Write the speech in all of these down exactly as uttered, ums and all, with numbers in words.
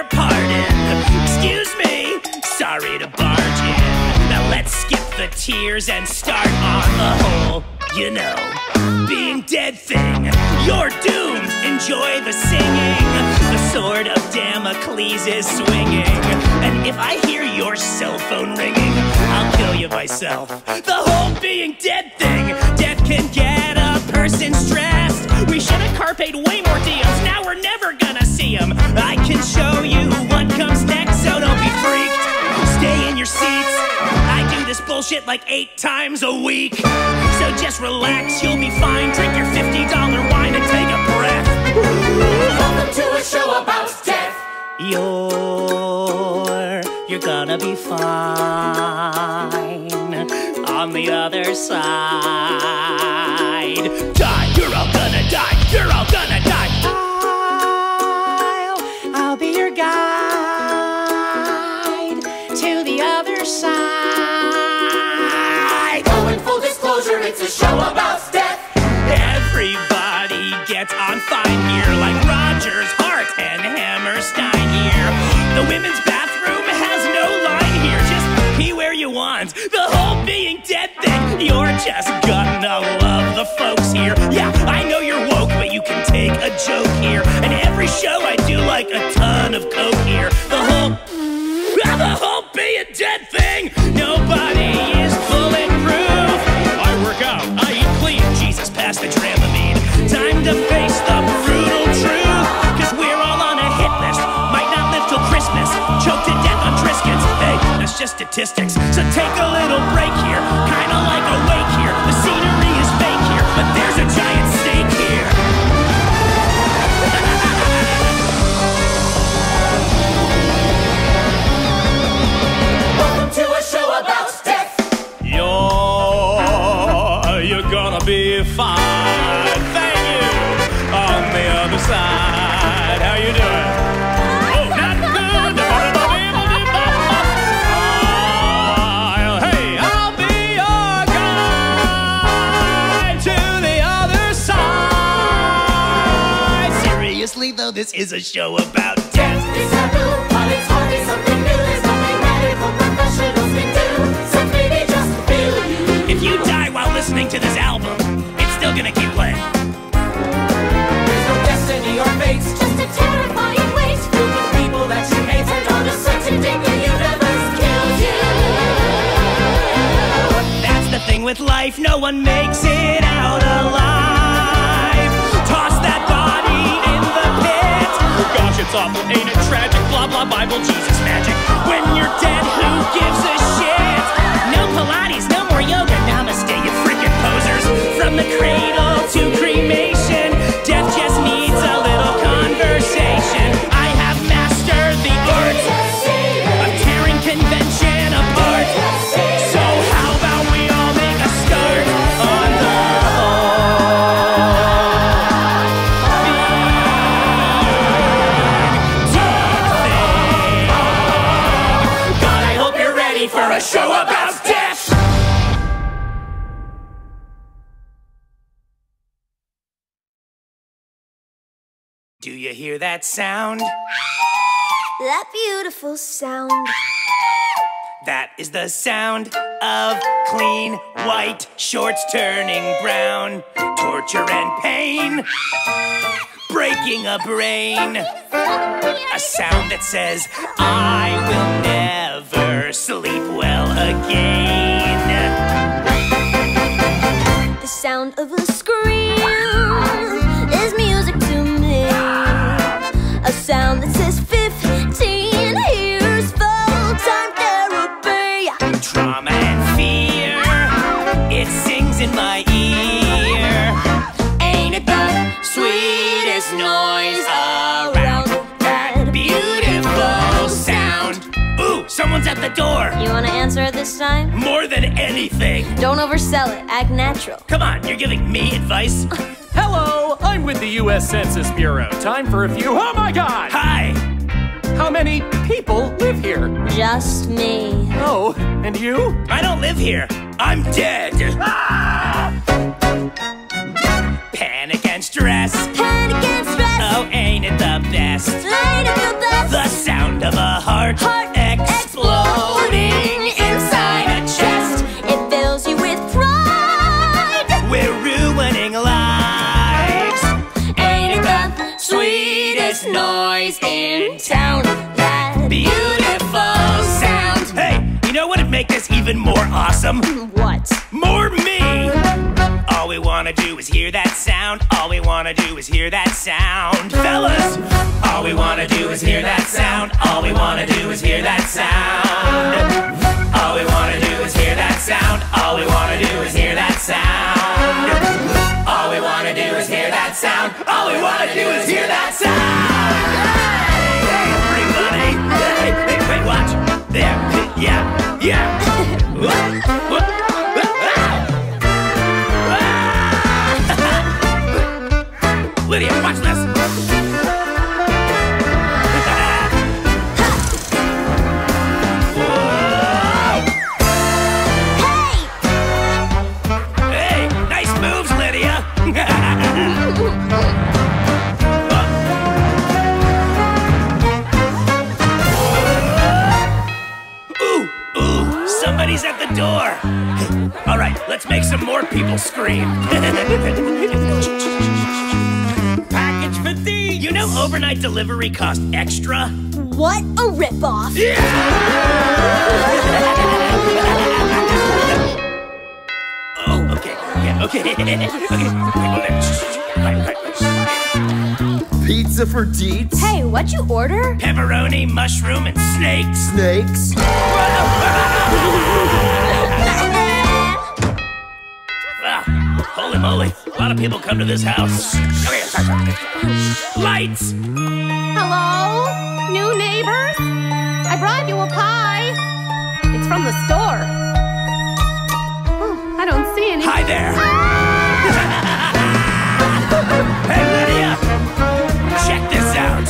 your pardon. Excuse me, sorry to barge in. Now let's skip the tears and start on the whole, you know, being dead thing. You're doomed, enjoy the singing. The sword of Damocles is swinging. And if I hear your cell phone ringing, I'll kill you myself. The whole being dead thing. Death can get a person stressed. We should have carped way more deals. Now we're never gonna see them. I can show you what comes next, so don't be freaked. Stay in your seats. I do this bullshit like eight times a week. So just relax, you'll be fine. Drink your fifty dollar wine and take a breath. Welcome to a show about death. You're, you're gonna be fine on the other side. Die, you're all gonna die, you're all gonna die. I'll, I'll be your guide to the other side. Oh, in full disclosure, it's a show about death. Everybody gets on fine here, like Rogers, Hart, and Hammerstein here. The women's bathroom has no line here. Just pee where you want. The whole being dead thing. You're just gonna love the folks here. Yeah, I know you're woke, but you can take a joke here. And every show I do like a ton of coke here. The whole, the whole being dead thing. Nobody is bulletproof. I work out, I eat clean. Jesus, pass the Dramamine. Time to face the brutal truth. Cause we're all on a hit list. Might not live till Christmas. Choked to death on Triscuits. Hey, that's just statistics. So take a little break here. Kinda like a wake here. The scenery is fake here, but there's a giant stake here. Welcome to a show about death. You're, you're gonna be fine. Side. How you doing? Oh, not good. Hey, I'll be your guide to the other side. Seriously, though, this is a show about death. It's a new but it's hardly something new. There's nothing medical professionals can do. So maybe just feel you. If you die while listening to this album, it's still gonna keep playing. Just a terrifying waste, filled with people that you hate, and on a certain day the universe kills you. That's the thing with life, no one makes it out alive. Toss that body in the pit. Gosh, it's awful, ain't it tragic? Blah blah Bible, Jesus magic. When you're dead, who gives a shit? No Pilates, no more yoga, namaste, you freaking posers. From the cradle to cremation, death just needs a little conversation. I have mastered the art of tearing convention apart. So how about we all make a start on the whole dead thing. God, I hope you're ready for a show about death. Do you hear that sound? That beautiful sound. That is the sound of clean white shorts turning brown. Torture and pain, breaking a brain. A sound that says, I will never sleep well again. The sound of a scream is music to me. A sound that says fifteen years full-time therapy. Trauma and fear, it sings in my ear. Ain't it the sweetest noise around? That beautiful sound. Ooh, someone's at the door. You wanna answer it this time? More than anything. Don't oversell it, act natural. Come on, you're giving me advice? Hello, I'm with the U S Census Bureau. Time for a few. Oh my God! Hi! How many people live here? Just me. Oh, and you? I don't live here. I'm dead. Ah! Panic and stress. Panic and stress. Oh, ain't it the best? Ain't it the best? The sound. sweetest noise in town. That beautiful sound. Hey, you know what would make this even more awesome? What? More me! All we wanna do is hear that sound. All we wanna do is hear that sound. Fellas! All we wanna do is hear that sound. All we wanna do is hear that sound. All we wanna do is hear that sound. All we wanna do is hear that sound. All we wanna do is hear that sound. All we wanna do is hear that sound. Hey, everybody! Hey, hey, wait, watch. There, yeah, yeah. Lydia, watch this. Somebody's at the door. All right, let's make some more people scream. Package for these. You know overnight delivery cost extra? What a ripoff. Yeah! Oh, okay, yeah, okay, okay. Pizza for deets. Hey, what'd you order? Pepperoni, mushroom, and snakes. Snakes? Ah, holy moly, a lot of people come to this house. Lights! Hello? New neighbors? I brought you a pie. It's from the store. Oh, I don't see any. Hi there! Ah! Hey, Lydia! Check this out!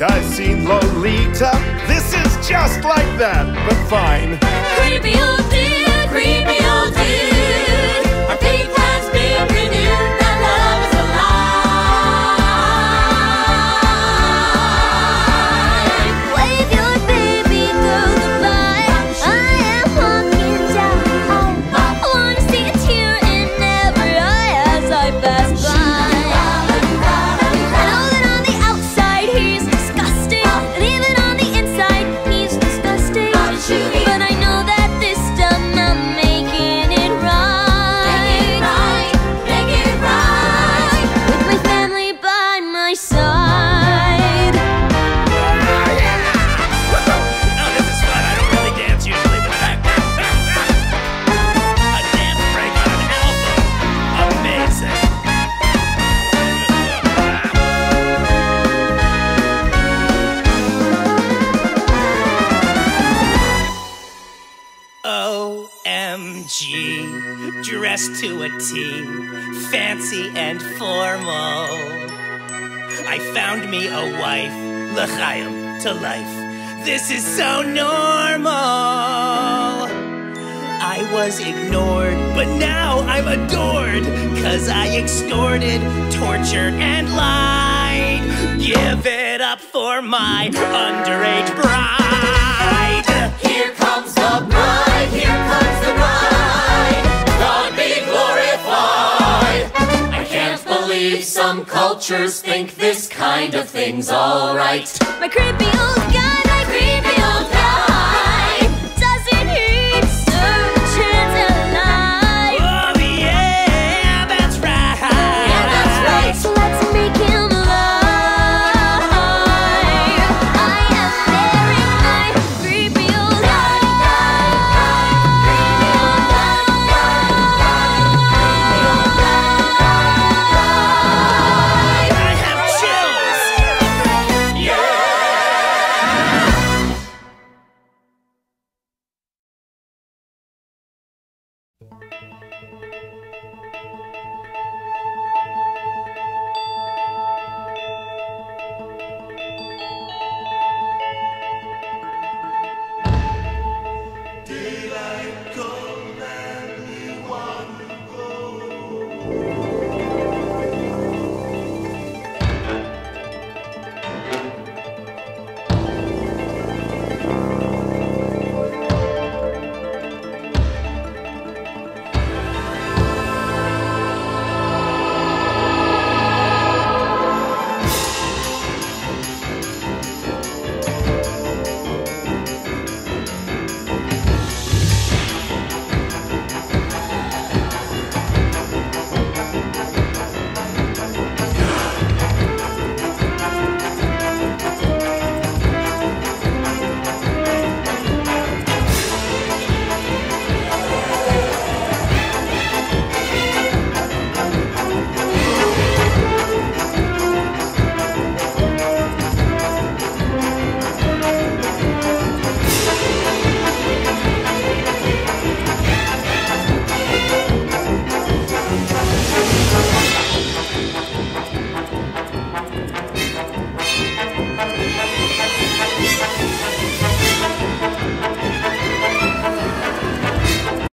like I've seen Lolita. This is just like that, but fine. Creepy old dude, creepy old dude. Our faith has been renewed, that love is alive. Wave your baby through the mud. I am walking down. I wanna see a tear in every eye as I pass by. Dressed to a T, fancy and formal. I found me a wife, l'chaim, to life. This is so normal. I was ignored, but now I'm adored, 'cause I extorted, tortured, and lied. Give it up for my underage bride. Here comes the bride, here comes the bride. God be glorified. I can't believe some cultures think this kind of thing's alright. My creepy old guy.